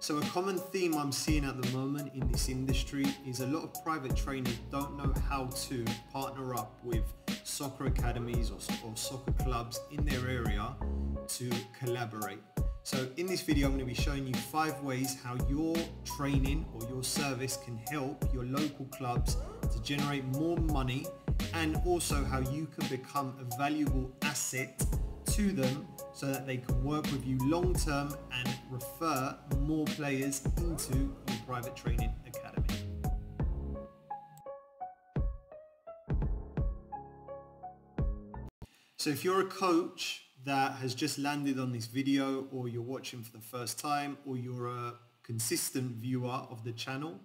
So a common theme I'm seeing at the moment in this industry is a lot of private trainers don't know how to partner up with soccer academies or soccer clubs in their area to collaborate. So in this video, I'm going to be showing you 5 ways how your training or your service can help your local clubs to generate more money, and also how you can become a valuable asset to them so that they can work with you long term and refer more players into your private training academy. So if you're a coach that has just landed on this video, or you're watching for the first time, or you're a consistent viewer of the channel,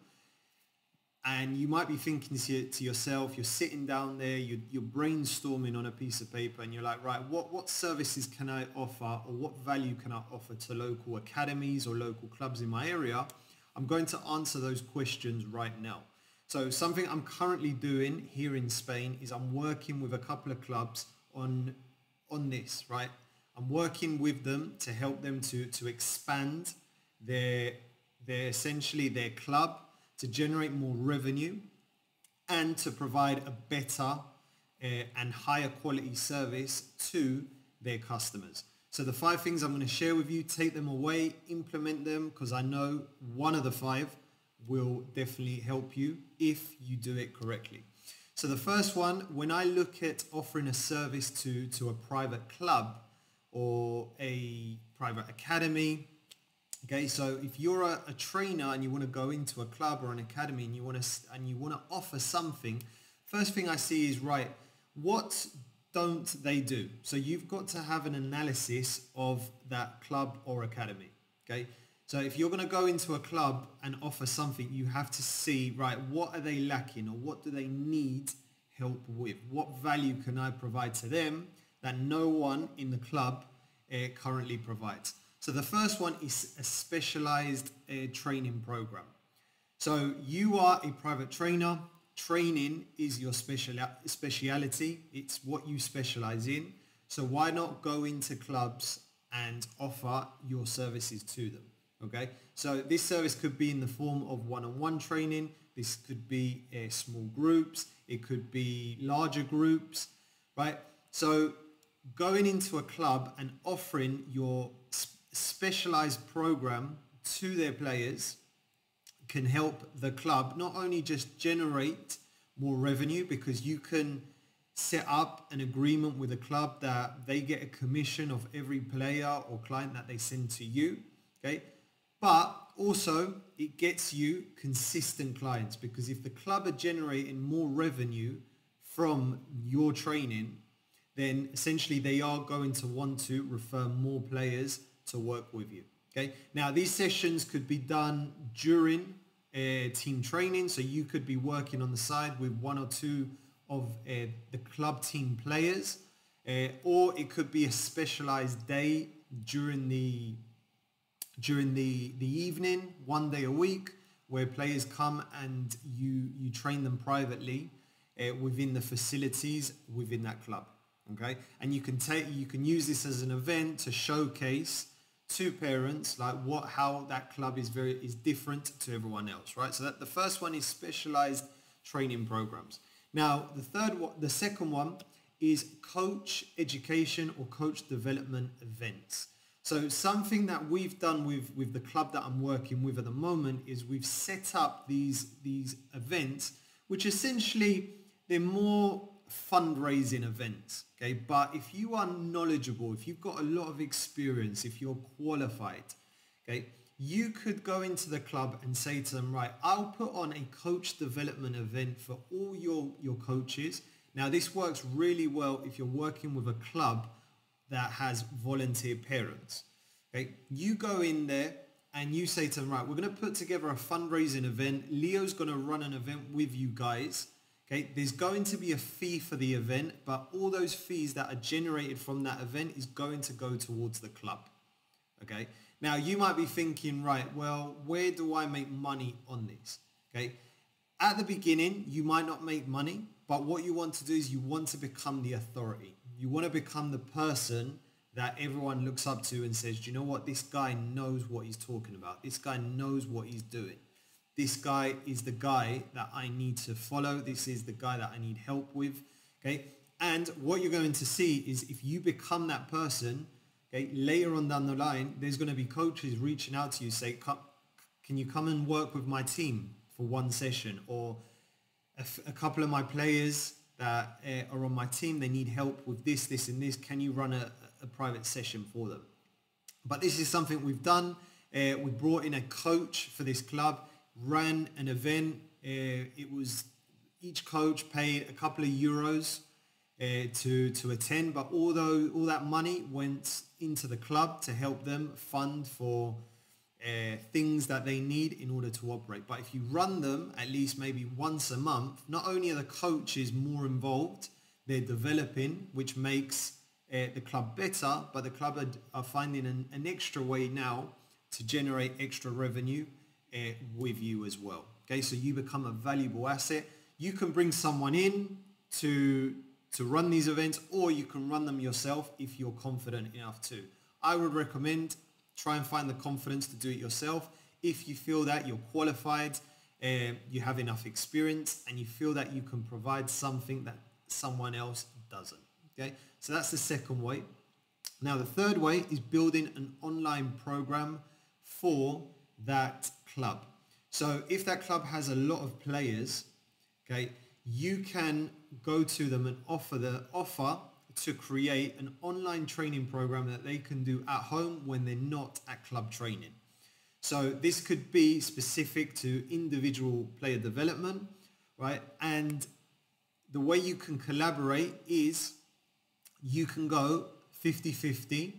and you might be thinking to yourself, you're sitting down there, you're brainstorming on a piece of paper, and you're like, right, what services can I offer, or what value can I offer to local academies or local clubs in my area? I'm going to answer those questions right now. So something I'm currently doing here in Spain is I'm working with a couple of clubs on this, right? I'm working with them to help them to expand their essentially their club, to generate more revenue and to provide a better and higher quality service to their customers. So the 5 things I'm going to share with you, take them away, implement them, because I know one of the 5 will definitely help you if you do it correctly. So the first one, when I look at offering a service to a private club or a private academy, okay, so if you're a trainer and you want to go into a club or an academy and you want to offer something, first thing I see is, right, what don't they do? So you've got to have an analysis of that club or academy, okay? So if you're going to go into a club and offer something, you have to see, right, what are they lacking, or what do they need help with? What value can I provide to them that no one in the club currently provides? So the first one is a specialized training program. So you are a private trainer. Training is your speciality. It's what you specialize in. So why not go into clubs and offer your services to them? Okay. So this service could be in the form of one-on-one training. This could be small groups. It could be larger groups, right? So going into a club and offering your specialized program to their players can help the club not only just generate more revenue, because you can set up an agreement with a club that they get a commission of every player or client that they send to you, okay, but also it gets you consistent clients, because if the club are generating more revenue from your training, then essentially they are going to want to refer more players to work with you, okay? Now, these sessions could be done during team training, so you could be working on the side with 1 or 2 of the club team players, or it could be a specialized day during the evening, one day a week, where players come and you train them privately within the facilities within that club, okay? And you can use this as an event to showcase to parents, like how that club is different to everyone else, right? So that the first one is specialized training programs. Now the second one is coach education or coach development events. So something that we've done with the club that I'm working with at the moment is we've set up these events, which essentially they're more fundraising events, okay? But if you are knowledgeable, if you've got a lot of experience, if you're qualified, okay, you could go into the club and say to them, right, I'll put on a coach development event for all your coaches. Now this works really well if you're working with a club that has volunteer parents, okay? You go in there and you say to them, right, we're going to put together a fundraising event. Leo's going to run an event with you guys. Okay, there's going to be a fee for the event, but all those fees that are generated from that event is going to go towards the club, okay? Now, you might be thinking, right, well, where do I make money on this, okay? At the beginning, you might not make money, but what you want to do is you want to become the authority. You want to become the person that everyone looks up to and says, do you know what, this guy knows what he's talking about. This guy knows what he's doing. This guy is the guy that I need to follow. This is the guy that I need help with. Okay. And what you're going to see is if you become that person, okay, later on down the line, there's going to be coaches reaching out to you, say, can you come and work with my team for one session? Or a couple of my players that are on my team, they need help with this, this and this. Can you run a private session for them? But this is something we've done. We brought in a coach for this club, ran an event. It was each coach paid a couple of euros to attend, but although all that money went into the club to help them fund for things that they need in order to operate. But if you run them at least maybe once a month, not only are the coaches more involved, they're developing, which makes the club better, but the club are finding an extra way now to generate extra revenue with you as well. Okay, so you become a valuable asset. You can bring someone in to run these events, or you can run them yourself if you're confident enough to. I would recommend try and find the confidence to do it yourself. If you feel that you're qualified, you have enough experience, and you feel that you can provide something that someone else doesn't. Okay, so that's the second way. Now the third way is building an online program for that club. So if that club has a lot of players, okay, you can go to them and offer to create an online training program that they can do at home when they're not at club training. So this could be specific to individual player development, right? And the way you can collaborate is you can go 50-50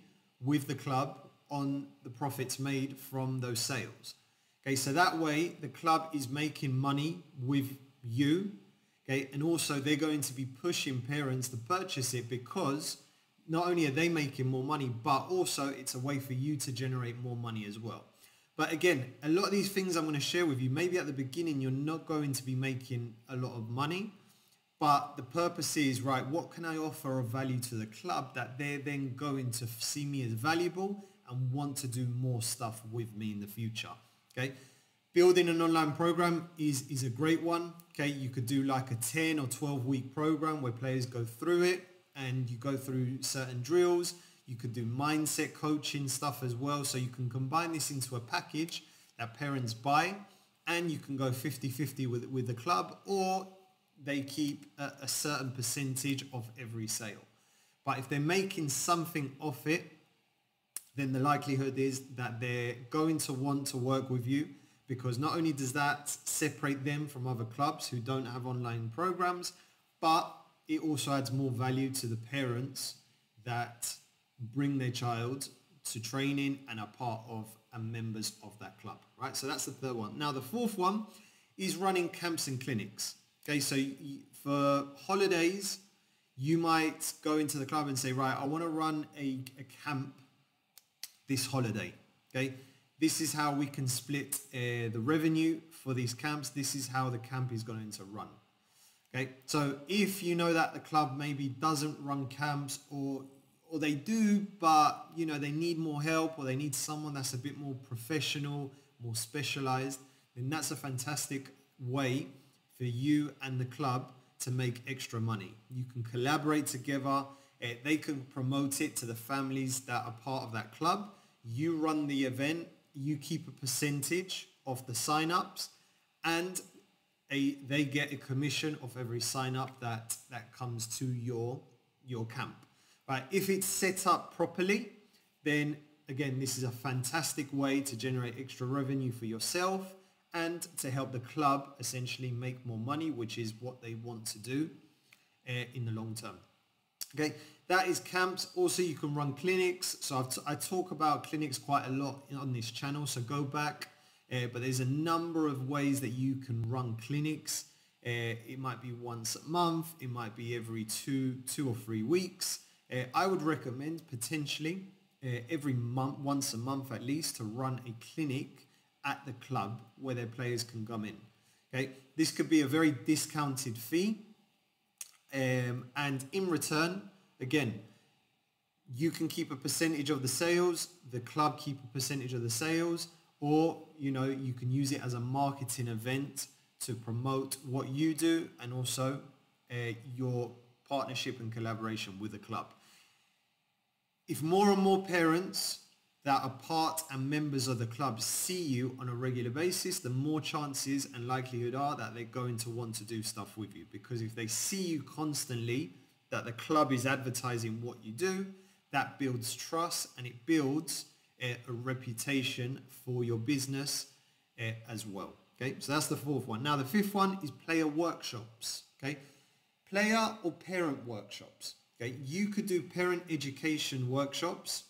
with the club on the profits made from those sales. Okay, so that way the club is making money with you. Okay, and also they're going to be pushing parents to purchase it, because not only are they making more money, but also it's a way for you to generate more money as well. But again, a lot of these things I'm going to share with you, maybe at the beginning you're not going to be making a lot of money, but the purpose is, right, what can I offer of value to the club that they're then going to see me as valuable and want to do more stuff with me in the future. Okay, building an online program is a great one. Okay, you could do like a 10 or 12 week program where players go through it and you go through certain drills. You could do mindset coaching stuff as well. So you can combine this into a package that parents buy, and you can go 50-50 with the club, or they keep a certain percentage of every sale. But if they're making something off it, then the likelihood is that they're going to want to work with you, because not only does that separate them from other clubs who don't have online programs, but it also adds more value to the parents that bring their child to training and are part of and members of that club, right? So that's the third one. Now the fourth one is running camps and clinics. Okay, so for holidays, you might go into the club and say, right, I want to run a camp this holiday. Okay, this is how we can split the revenue for these camps. This is how the camp is going to run. Okay, so if you know that the club maybe doesn't run camps, or they do, but you know they need more help, or they need someone that's a bit more professional, more specialized, then that's a fantastic way for you and the club to make extra money. You can collaborate together. They can promote it to the families that are part of that club. You run the event, you keep a percentage of the sign-ups, and they get a commission of every sign-up that comes to your camp. Right? If it's set up properly, then again, this is a fantastic way to generate extra revenue for yourself and to help the club essentially make more money, which is what they want to do in the long term. Okay, that is camps. Also, you can run clinics. So I talk about clinics quite a lot on this channel, so go back. But there's a number of ways that you can run clinics. It might be once a month. It might be every two or three weeks. I would recommend potentially every month, once a month at least, to run a clinic at the club where their players can come in. Okay, this could be a very discounted fee. And in return, again, you can keep a percentage of the sales, the club keep a percentage of the sales, or you can use it as a marketing event to promote what you do and also your partnership and collaboration with the club. If more and more parents that are part and members of the club see you on a regular basis, the more chances and likelihood are that they're going to want to do stuff with you, because if they see you constantly, that the club is advertising what you do, that builds trust and it builds a reputation for your business as well. Okay, so that's the fourth one. Now the fifth one is player workshops. Okay, player or parent workshops. Okay, you could do parent education workshops,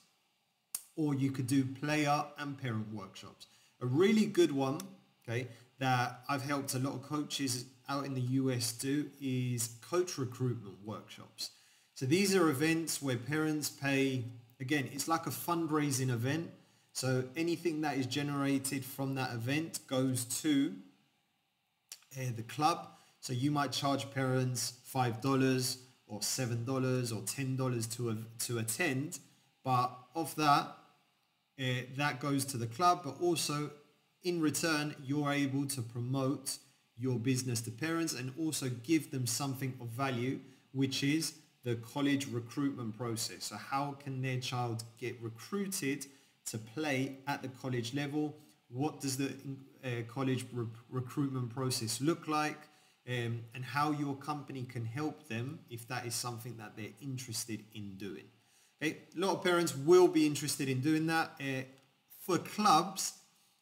or you could do player and parent workshops. A really good one, okay, that I've helped a lot of coaches out in the US do is coach recruitment workshops. So these are events where parents pay, again, it's like a fundraising event. So anything that is generated from that event goes to the club. So you might charge parents $5 or $7 or $10 to attend, but of that, that goes to the club, but also in return, you're able to promote your business to parents and also give them something of value, which is the college recruitment process. So how can their child get recruited to play at the college level? What does the college recruitment process look like? And how your company can help them if that is something that they're interested in doing. Okay, a lot of parents will be interested in doing that. For clubs,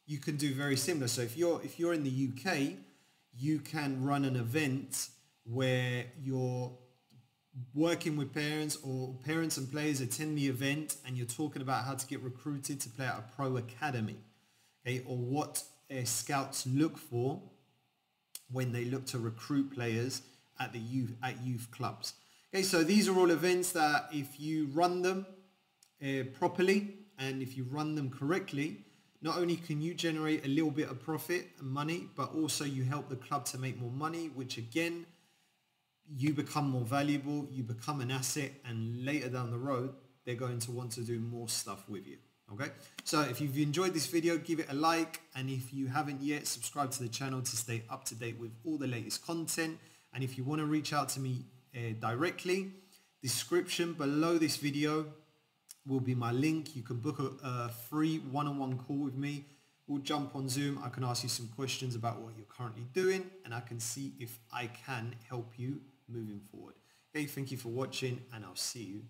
you can do very similar. So if you're in the UK, you can run an event where you're working with parents, or parents and players attend the event and you're talking about how to get recruited to play at a pro academy, okay, or what scouts look for when they look to recruit players at the youth clubs. Okay, so these are all events that if you run them properly and if you run them correctly, not only can you generate a little bit of profit and money, but also you help the club to make more money, which again, you become more valuable, you become an asset, and later down the road, they're going to want to do more stuff with you, okay? So if you've enjoyed this video, give it a like, and if you haven't yet, subscribe to the channel to stay up to date with all the latest content. And if you want to reach out to me directly, description below this video will be my link. You can book a free one-on-one call with me. We'll jump on Zoom. I can ask you some questions about what you're currently doing, and I can see if I can help you moving forward. Okay, thank you for watching, and I'll see you